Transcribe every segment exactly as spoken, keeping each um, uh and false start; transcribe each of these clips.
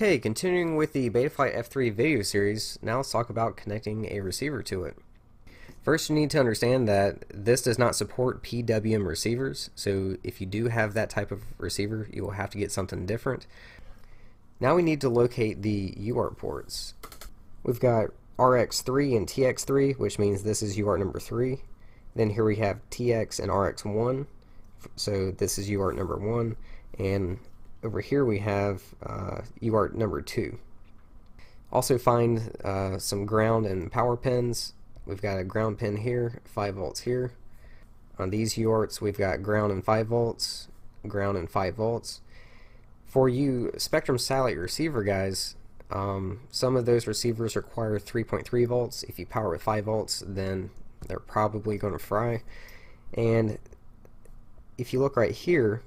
Okay, continuing with the Betaflight F three video series, now let's talk about connecting a receiver to it. First, you need to understand that this does not support P W M receivers, so if you do have that type of receiver, you will have to get something different. Now we need to locate the U A R T ports. We've got R X three and T X three, which means this is U A R T number three. Then here we have T X and R X one, so this is U A R T number one, and over here we have uh, U A R T number two. Also find uh, some ground and power pins. We've got a ground pin here, five volts here. On these U A R Ts we've got ground and five volts, ground and five volts. For you Spectrum satellite receiver guys, um, some of those receivers require three point three volts. If you power with five volts, then they're probably going to fry. And if you look right here,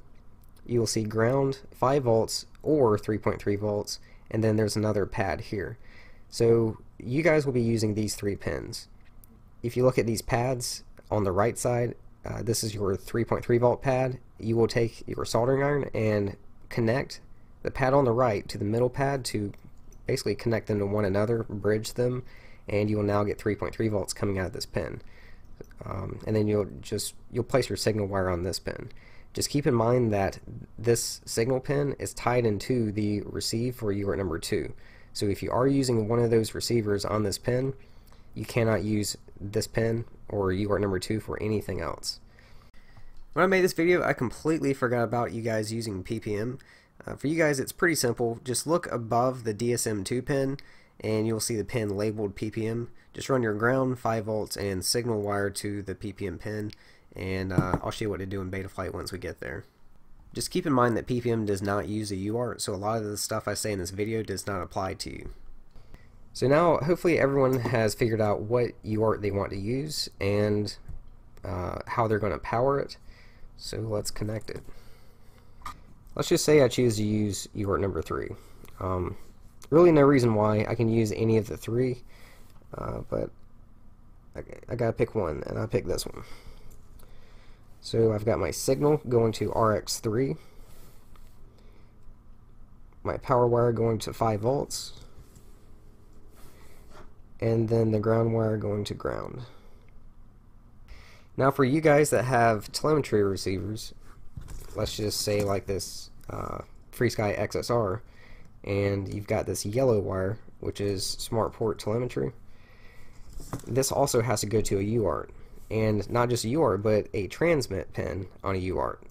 you will see ground, five volts, or three point three volts, and then there's another pad here. So you guys will be using these three pins. If you look at these pads on the right side, uh, this is your three point three volt pad. You will take your soldering iron and connect the pad on the right to the middle pad to basically connect them to one another, bridge them, and you will now get three point three volts coming out of this pin. Um, and then you'll just you'll place your signal wire on this pin. Just keep in mind that this signal pin is tied into the receive for U A R T number two. So if you are using one of those receivers on this pin, you cannot use this pin or U A R T number two for anything else. When I made this video, I completely forgot about you guys using P P M. Uh, for you guys, it's pretty simple. Just look above the D S M two pin and you'll see the pin labeled P P M. Just run your ground, five volts, and signal wire to the P P M pin, and uh, I'll show you what to do in Betaflight once we get there. Just keep in mind that P P M does not use a U A R T, so a lot of the stuff I say in this video does not apply to you. So now hopefully everyone has figured out what U A R T they want to use and uh, how they're going to power it. So let's connect it. Let's just say I choose to use U A R T number three. Um, really no reason why. I can use any of the three, uh, but I, I gotta pick one, and I pick this one. So I've got my signal going to R X three, my power wire going to five volts, and then the ground wire going to ground. Now for you guys that have telemetry receivers, let's just say like this uh, FrSky X S R, and you've got this yellow wire, which is SmartPort telemetry. This also has to go to a U A R T, and not just a U A R T, but a transmit pin on a U A R T.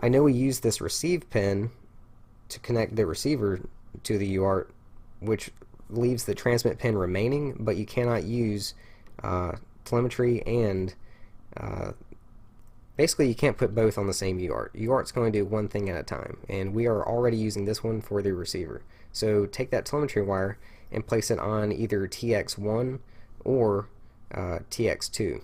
I know we use this receive pin to connect the receiver to the U A R T, which leaves the transmit pin remaining, but you cannot use uh, telemetry and uh, basically you can't put both on the same U A R T. U A R T's going to do one thing at a time, and we are already using this one for the receiver. So take that telemetry wire and place it on either T X one or uh, T X two.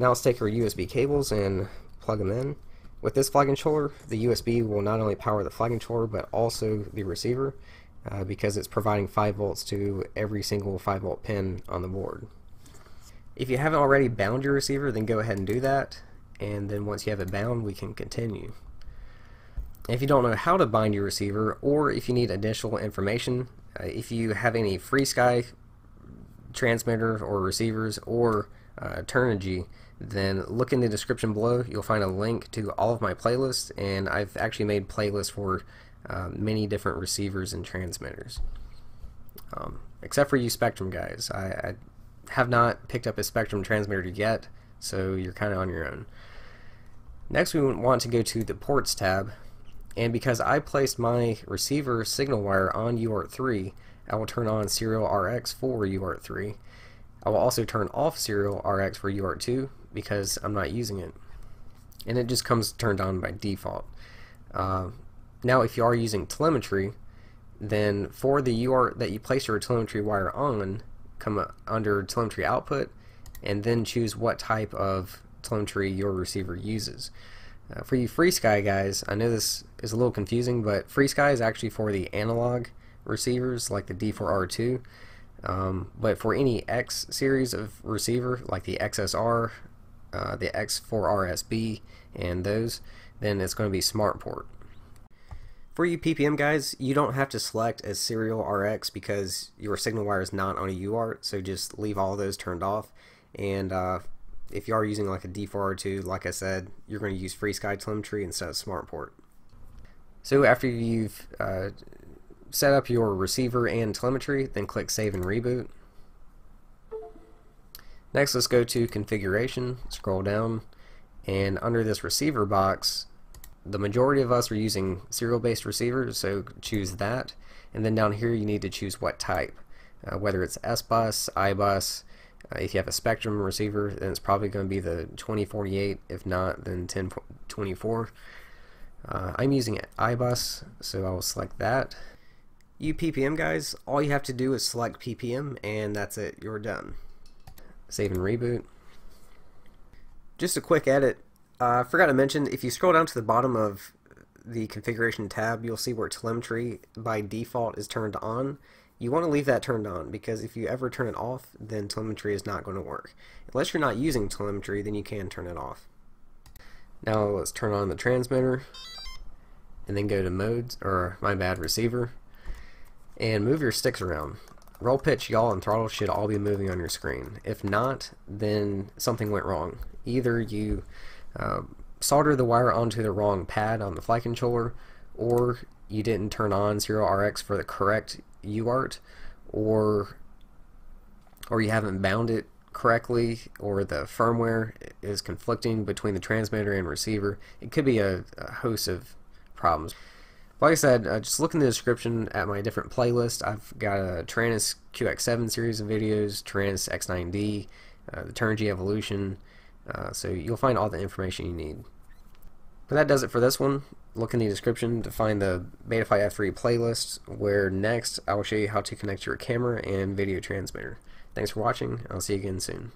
Now let's take our U S B cables and plug them in. With this flight controller, the U S B will not only power the flight controller but also the receiver, Uh, because it's providing five volts to every single five volt pin on the board. If you haven't already bound your receiver, then go ahead and do that, and then once you have it bound, we can continue. If you don't know how to bind your receiver, or if you need additional information, uh, if you have any FreeSky transmitter or receivers or uh, Turnigy, then look in the description below. You'll find a link to all of my playlists, and I've actually made playlists for Uh, many different receivers and transmitters. Um, except for you Spectrum guys. I, I have not picked up a Spectrum transmitter yet, so you're kind of on your own. Next we want to go to the ports tab, and because I placed my receiver signal wire on U A R T three, I will turn on serial R X for U A R T three. I will also turn off serial R X for U A R T two because I'm not using it. And it just comes turned on by default. Uh, Now if you are using telemetry, then for the U A R T that you place your telemetry wire on, come under telemetry output and then choose what type of telemetry your receiver uses. Uh, for you FreeSky guys, I know this is a little confusing, but FreeSky is actually for the analog receivers like the D four R two, um, but for any X series of receiver like the X S R, uh, the X four R S B, and those, then it's going to be SmartPort. For you P P M guys, you don't have to select a serial R X because your signal wire is not on a U A R T, so just leave all those turned off. And uh, if you are using like a D four R two, like I said, you're going to use FreeSky telemetry instead of SmartPort. So after you've uh, set up your receiver and telemetry, then click Save and Reboot. Next, let's go to Configuration, scroll down, and under this receiver box, the majority of us are using serial-based receivers, so choose that. And then down here you need to choose what type, uh, whether it's S bus, I bus. Uh, if you have a Spectrum receiver, then it's probably going to be the twenty forty-eight, if not then ten twenty-four. uh, I'm using I bus, so I will select that. You P P M guys, all you have to do is select P P M and that's it, you're done. Save and reboot. Just a quick edit. I uh, forgot to mention, if you scroll down to the bottom of the configuration tab, you'll see where telemetry by default is turned on. You want to leave that turned on, because if you ever turn it off, then telemetry is not going to work. Unless you're not using telemetry, then you can turn it off. Now let's turn on the transmitter, and then go to modes, or my bad, receiver, and move your sticks around. Roll pitch, yaw, and throttle should all be moving on your screen. If not, then something went wrong. Either you Uh, solder the wire onto the wrong pad on the flight controller, or you didn't turn on serial R X for the correct U A R T, or or you haven't bound it correctly, or the firmware is conflicting between the transmitter and receiver. It could be a, a host of problems. Like I said, uh, just look in the description at my different playlists. I've got a Taranis Q X seven series of videos, Taranis X nine D, uh, the Turnigy Evolution. Uh, so you'll find all the information you need. But that does it for this one. Look in the description to find the Betaflight F three playlist, where next I will show you how to connect your camera and video transmitter. Thanks for watching. I'll see you again soon.